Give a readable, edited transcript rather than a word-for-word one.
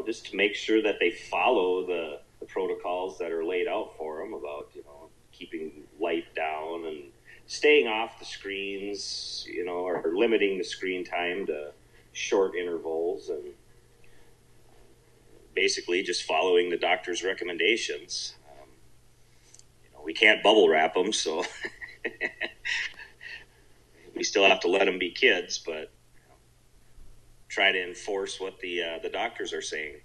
just to make sure that they follow the protocols that are laid out for them about, keeping light down and staying off the screens, or limiting the screen time to short intervals, and basically just following the doctor's recommendations. We can't bubble wrap them, so we still have to let them be kids, but try to enforce what the doctors are saying.